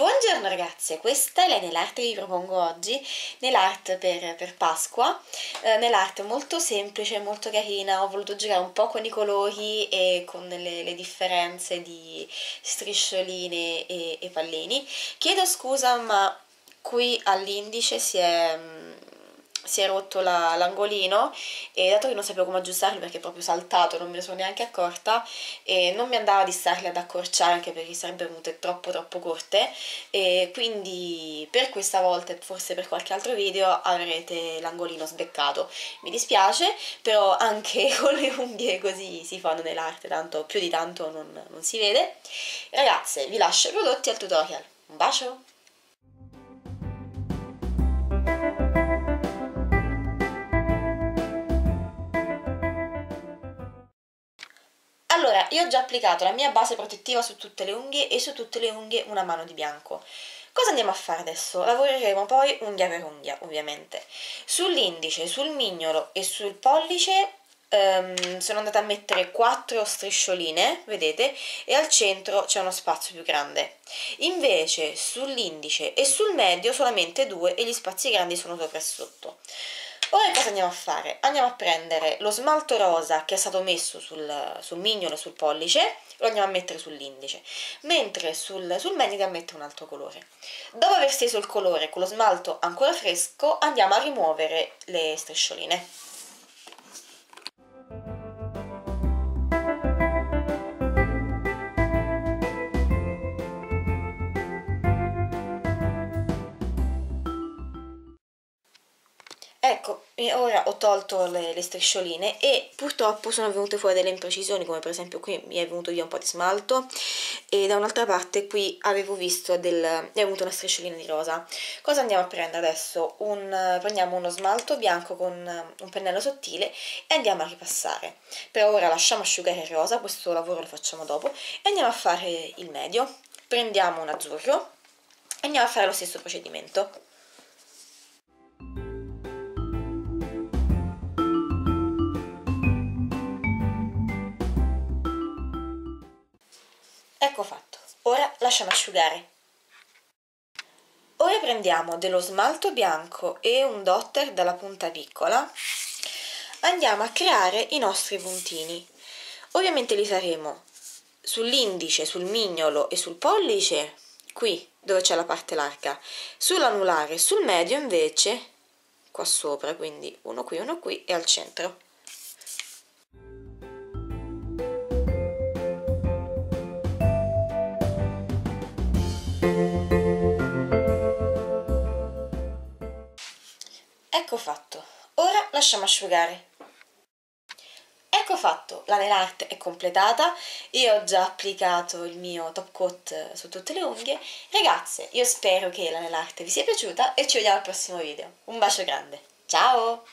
Buongiorno ragazze, questa è Elena nell'Art che vi propongo oggi, nell'Art per Pasqua, nell'Art molto semplice, molto carina. Ho voluto giocare un po' con i colori e con le differenze di striscioline e pallini. Chiedo scusa, ma qui all'indice si è rotto l'angolino e dato che non sapevo come aggiustarlo perché è proprio saltato, non me ne sono neanche accorta e non mi andava di starli ad accorciare anche perché sarebbero venute troppo corte, e quindi per questa volta e forse per qualche altro video avrete l'angolino sbeccato. Mi dispiace, però anche con le unghie così si fanno nell'arte, tanto più di tanto non si vede. Ragazze, vi lascio i prodotti al tutorial, un bacio! Allora, io ho già applicato la mia base protettiva su tutte le unghie e su tutte le unghie una mano di bianco. Cosa andiamo a fare adesso? Lavoreremo poi unghia per unghia, ovviamente. Sull'indice, sul mignolo e sul pollice sono andata a mettere 4 striscioline, vedete, e al centro c'è uno spazio più grande. Invece sull'indice e sul medio solamente 2 e gli spazi grandi sono sopra e sotto. Ora cosa andiamo a fare? Andiamo a prendere lo smalto rosa che è stato messo sul mignolo e sul pollice, lo andiamo a mettere sull'indice, mentre sul medio andiamo a mettere un altro colore. Dopo aver steso il colore con lo smalto ancora fresco andiamo a rimuovere le striscioline. Ecco, ora ho tolto le striscioline e purtroppo sono venute fuori delle imprecisioni, come per esempio qui mi è venuto via un po' di smalto e da un'altra parte qui avevo visto una strisciolina di rosa. Cosa andiamo a prendere adesso? Prendiamo uno smalto bianco con un pennello sottile e andiamo a ripassare. Per ora lasciamo asciugare il rosa, questo lavoro lo facciamo dopo, e andiamo a fare il medio. Prendiamo un azzurro e andiamo a fare lo stesso procedimento. Ecco fatto, ora lasciamo asciugare. Ora prendiamo dello smalto bianco e un dotter dalla punta piccola, andiamo a creare i nostri puntini. Ovviamente li faremo sull'indice, sul mignolo e sul pollice, qui dove c'è la parte larga, sull'anulare e sul medio invece qua sopra, quindi uno qui e al centro. Ecco fatto, ora lasciamo asciugare. Ecco fatto, la nail art è completata, io ho già applicato il mio top coat su tutte le unghie. Ragazze, io spero che la nail art vi sia piaciuta e ci vediamo al prossimo video. Un bacio grande, ciao!